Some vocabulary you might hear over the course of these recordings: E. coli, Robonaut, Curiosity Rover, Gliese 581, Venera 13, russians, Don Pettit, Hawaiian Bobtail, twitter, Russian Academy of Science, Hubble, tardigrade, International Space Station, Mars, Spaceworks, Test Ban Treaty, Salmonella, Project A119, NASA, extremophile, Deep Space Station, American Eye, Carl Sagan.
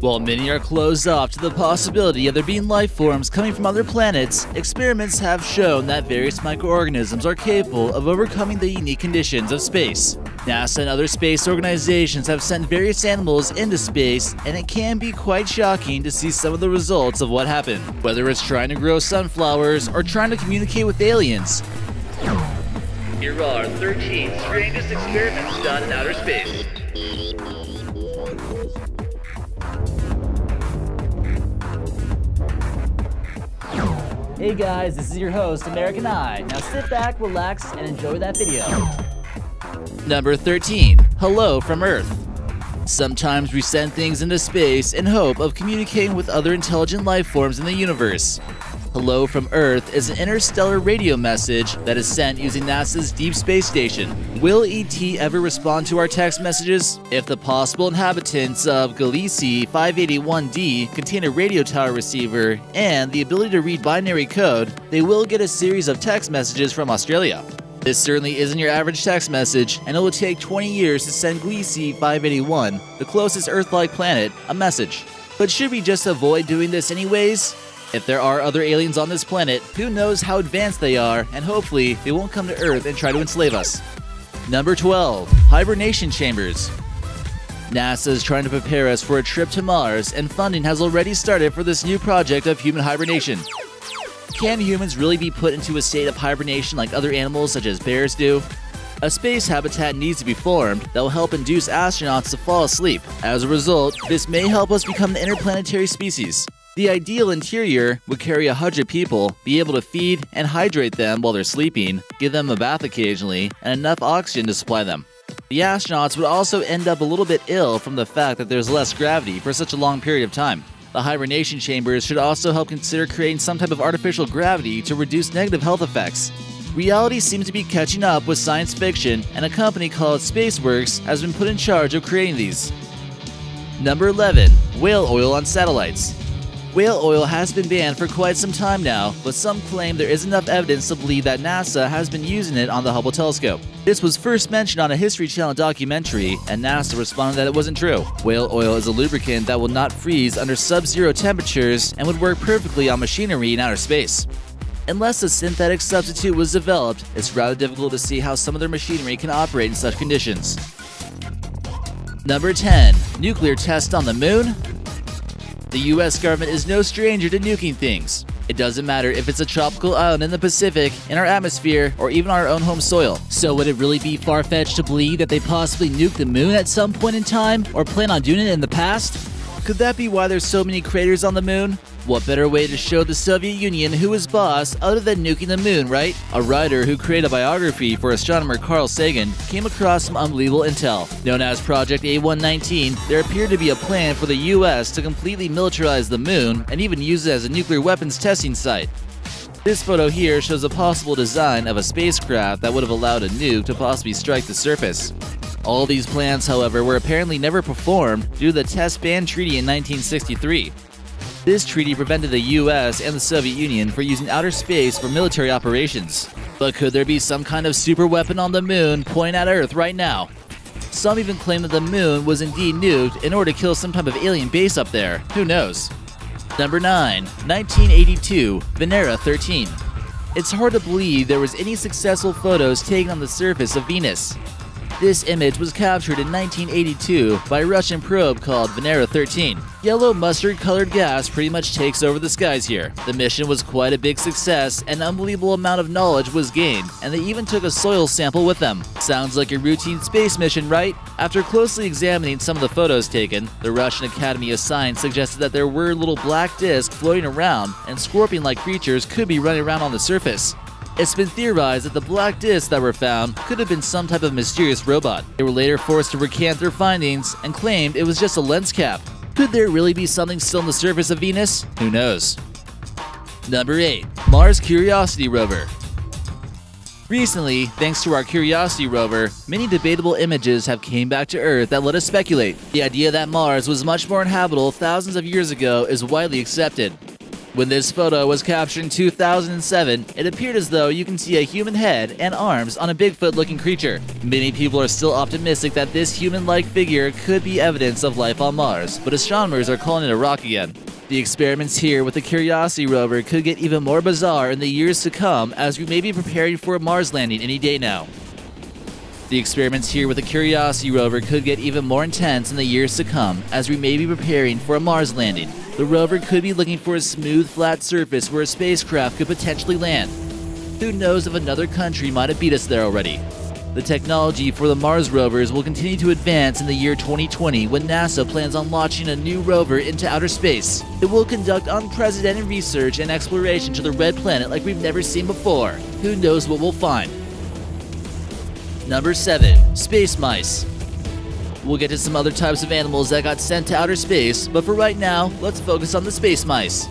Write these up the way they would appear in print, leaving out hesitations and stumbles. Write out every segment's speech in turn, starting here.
While many are closed off to the possibility of there being life forms coming from other planets, experiments have shown that various microorganisms are capable of overcoming the unique conditions of space. NASA and other space organizations have sent various animals into space, and it can be quite shocking to see some of the results of what happened, whether it's trying to grow sunflowers or trying to communicate with aliens. Here are 13 strangest experiments done in outer space. Hey guys, this is your host, American Eye. Now sit back, relax, and enjoy that video. Number 13. Hello from Earth. Sometimes we send things into space in hope of communicating with other intelligent life forms in the universe. Hello from Earth is an interstellar radio message that is sent using NASA's Deep Space Station. Will ET ever respond to our text messages? If the possible inhabitants of Gliese 581d contain a radio tower receiver and the ability to read binary code, they will get a series of text messages from Australia. This certainly isn't your average text message, and it will take 20 years to send Gliese 581, the closest Earth-like planet, a message. But should we just avoid doing this anyways? If there are other aliens on this planet, who knows how advanced they are, and hopefully they won't come to Earth and try to enslave us. Number 12. Hibernation chambers. NASA is trying to prepare us for a trip to Mars, and funding has already started for this new project of human hibernation. Can humans really be put into a state of hibernation like other animals such as bears do? A space habitat needs to be formed that will help induce astronauts to fall asleep. As a result, this may help us become an interplanetary species. The ideal interior would carry 100 people, be able to feed and hydrate them while they're sleeping, give them a bath occasionally, and enough oxygen to supply them. The astronauts would also end up a little bit ill from the fact that there's less gravity for such a long period of time. The hibernation chambers should also help consider creating some type of artificial gravity to reduce negative health effects. Reality seems to be catching up with science fiction, and a company called Spaceworks has been put in charge of creating these. Number 11. Whale oil on satellites. Whale oil has been banned for quite some time now, but some claim there is enough evidence to believe that NASA has been using it on the Hubble telescope. This was first mentioned on a History Channel documentary, and NASA responded that it wasn't true. Whale oil is a lubricant that will not freeze under sub-zero temperatures and would work perfectly on machinery in outer space. Unless a synthetic substitute was developed, it's rather difficult to see how some of their machinery can operate in such conditions. Number 10. Nuclear test on the moon? The US government is no stranger to nuking things. It doesn't matter if it's a tropical island in the Pacific, in our atmosphere, or even our own home soil. So would it really be far-fetched to believe that they possibly nuked the moon at some point in time, or plan on doing it in the past? Could that be why there's so many craters on the moon? What better way to show the Soviet Union who was boss other than nuking the moon, right? A writer who created a biography for astronomer Carl Sagan came across some unbelievable intel. Known as Project A119, there appeared to be a plan for the US to completely militarize the moon and even use it as a nuclear weapons testing site. This photo here shows a possible design of a spacecraft that would have allowed a nuke to possibly strike the surface. All these plans, however, were apparently never performed due to the Test Ban Treaty in 1963. This treaty prevented the US and the Soviet Union from using outer space for military operations. But could there be some kind of super weapon on the moon pointing at Earth right now? Some even claim that the moon was indeed nuked in order to kill some type of alien base up there. Who knows? Number 9. 1982, Venera 13. It's hard to believe there was any successful photos taken on the surface of Venus. This image was captured in 1982 by a Russian probe called Venera 13. Yellow mustard-colored gas pretty much takes over the skies here. The mission was quite a big success, an unbelievable amount of knowledge was gained, and they even took a soil sample with them. Sounds like a routine space mission, right? After closely examining some of the photos taken, the Russian Academy of Science suggested that there were little black discs floating around, and scorpion-like creatures could be running around on the surface. It's been theorized that the black discs that were found could have been some type of mysterious robot. They were later forced to recant their findings and claimed it was just a lens cap. Could there really be something still on the surface of Venus? Who knows? Number 8. Mars Curiosity Rover. Recently, thanks to our Curiosity rover, many debatable images have came back to Earth that let us speculate. The idea that Mars was much more inhabitable thousands of years ago is widely accepted. When this photo was captured in 2007, it appeared as though you can see a human head and arms on a Bigfoot-looking creature. Many people are still optimistic that this human-like figure could be evidence of life on Mars, but astronomers are calling it a rock again. The experiments here with the Curiosity rover could get even more bizarre in the years to come, as we may be preparing for a Mars landing any day now. The experiments here with the Curiosity rover could get even more intense in the years to come, as we may be preparing for a Mars landing. The rover could be looking for a smooth, flat surface where a spacecraft could potentially land. Who knows if another country might have beat us there already? The technology for the Mars rovers will continue to advance in the year 2020 when NASA plans on launching a new rover into outer space. It will conduct unprecedented research and exploration to the red planet like we've never seen before. Who knows what we'll find? Number 7. Space mice. We'll get to some other types of animals that got sent to outer space, but for right now, let's focus on the space mice.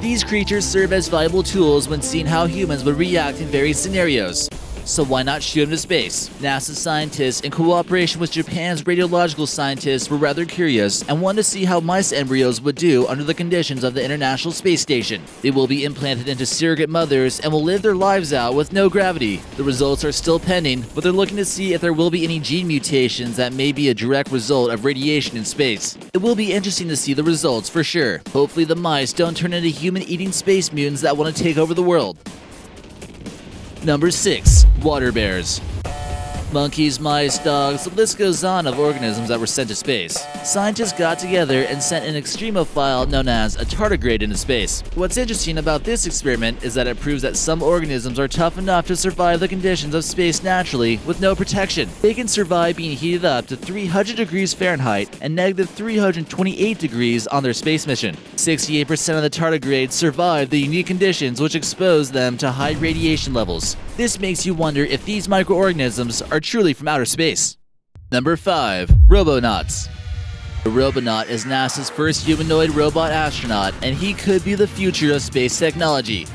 These creatures serve as valuable tools when seeing how humans would react in various scenarios. So why not shoot him to space? NASA scientists, in cooperation with Japan's radiological scientists, were rather curious and wanted to see how mice embryos would do under the conditions of the International Space Station. They will be implanted into surrogate mothers and will live their lives out with no gravity. The results are still pending, but they're looking to see if there will be any gene mutations that may be a direct result of radiation in space. It will be interesting to see the results for sure. Hopefully the mice don't turn into human-eating space mutants that want to take over the world. Number 6. Water bears. Monkeys, mice, dogs, the list goes on of organisms that were sent to space. Scientists got together and sent an extremophile known as a tardigrade into space. What's interesting about this experiment is that it proves that some organisms are tough enough to survive the conditions of space naturally with no protection. They can survive being heated up to 300 degrees Fahrenheit and negative 328 degrees on their space mission. 68% of the tardigrades survived the unique conditions which exposed them to high radiation levels. This makes you wonder if these microorganisms are truly from outer space. Number 5. Robonauts. The Robonaut is NASA's first humanoid robot astronaut, and he could be the future of space technology.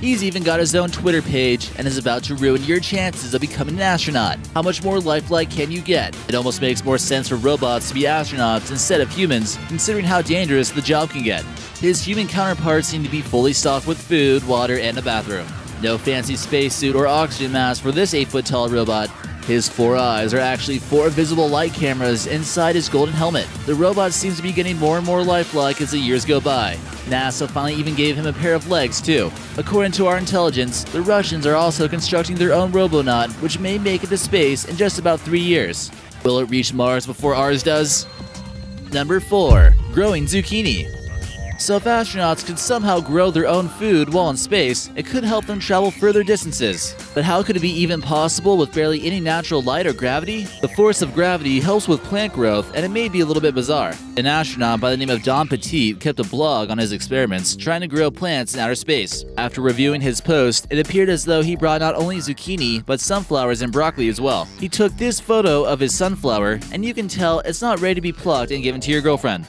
He's even got his own Twitter page and is about to ruin your chances of becoming an astronaut. How much more lifelike can you get? It almost makes more sense for robots to be astronauts instead of humans, considering how dangerous the job can get. His human counterparts seem to be fully stocked with food, water, and a bathroom. No fancy spacesuit or oxygen mask for this 8-foot-tall robot. His four eyes are actually four visible light cameras inside his golden helmet. The robot seems to be getting more and more lifelike as the years go by. NASA finally even gave him a pair of legs, too. According to our intelligence, the Russians are also constructing their own Robonaut, which may make it to space in just about 3 years. Will it reach Mars before ours does? Number 4. Growing zucchini. So if astronauts could somehow grow their own food while in space, it could help them travel further distances. But how could it be even possible with barely any natural light or gravity? The force of gravity helps with plant growth, and it may be a little bit bizarre. An astronaut by the name of Don Pettit kept a blog on his experiments trying to grow plants in outer space. After reviewing his post, it appeared as though he brought not only zucchini, but sunflowers and broccoli as well. He took this photo of his sunflower, and you can tell it's not ready to be plucked and given to your girlfriend.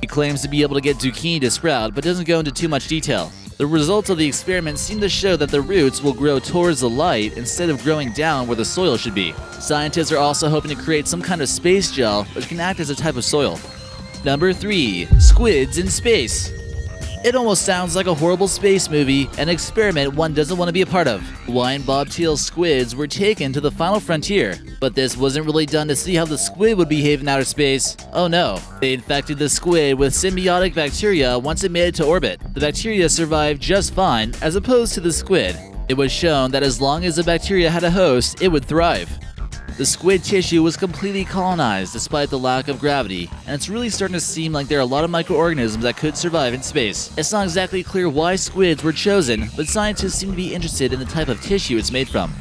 He claims to be able to get zucchini to sprout, but doesn't go into too much detail. The results of the experiment seem to show that the roots will grow towards the light instead of growing down where the soil should be. Scientists are also hoping to create some kind of space gel, which can act as a type of soil. Number 3. Squids in space. It almost sounds like a horrible space movie, an experiment one doesn't want to be a part of. Hawaiian Bobtail squids were taken to the final frontier, but this wasn't really done to see how the squid would behave in outer space. Oh no. They infected the squid with symbiotic bacteria once it made it to orbit. The bacteria survived just fine, as opposed to the squid. It was shown that as long as the bacteria had a host, it would thrive. The squid tissue was completely colonized despite the lack of gravity, and it's really starting to seem like there are a lot of microorganisms that could survive in space. It's not exactly clear why squids were chosen, but scientists seem to be interested in the type of tissue it's made from.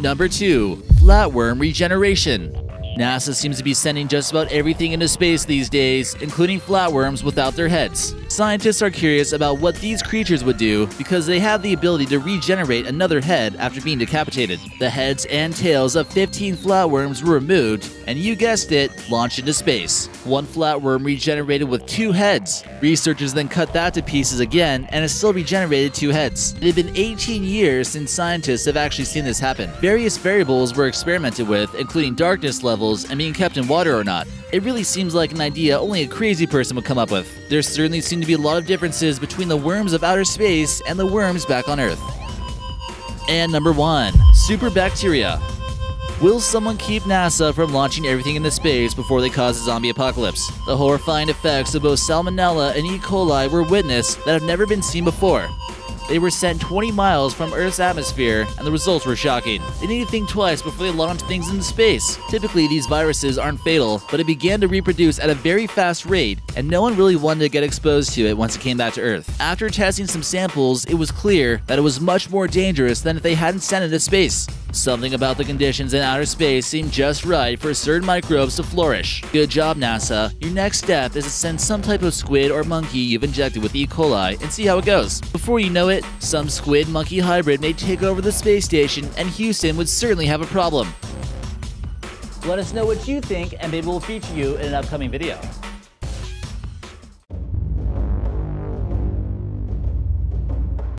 Number 2. Flatworm regeneration. NASA seems to be sending just about everything into space these days, including flatworms without their heads. Scientists are curious about what these creatures would do because they have the ability to regenerate another head after being decapitated. The heads and tails of 15 flatworms were removed and, you guessed it, launched into space. One flatworm regenerated with two heads. Researchers then cut that to pieces again and it still regenerated two heads. It had been 18 years since scientists have actually seen this happen. Various variables were experimented with, including darkness levels, levels and being kept in water or not. It really seems like an idea only a crazy person would come up with. There certainly seem to be a lot of differences between the worms of outer space and the worms back on Earth. And number 1. Super bacteria. Will someone keep NASA from launching everything into space before they cause a zombie apocalypse? The horrifying effects of both Salmonella and E. coli were witnessed that have never been seen before. They were sent 20 miles from Earth's atmosphere, and the results were shocking. They need to think twice before they launch things into space. Typically, these viruses aren't fatal, but it began to reproduce at a very fast rate, and no one really wanted to get exposed to it once it came back to Earth. After testing some samples, it was clear that it was much more dangerous than if they hadn't sent it to space. Something about the conditions in outer space seemed just right for certain microbes to flourish. Good job, NASA. Your next step is to send some type of squid or monkey you've injected with E. coli and see how it goes. Before you know it, some squid-monkey hybrid may take over the space station, and Houston would certainly have a problem. Let us know what you think, and maybe we'll feature you in an upcoming video.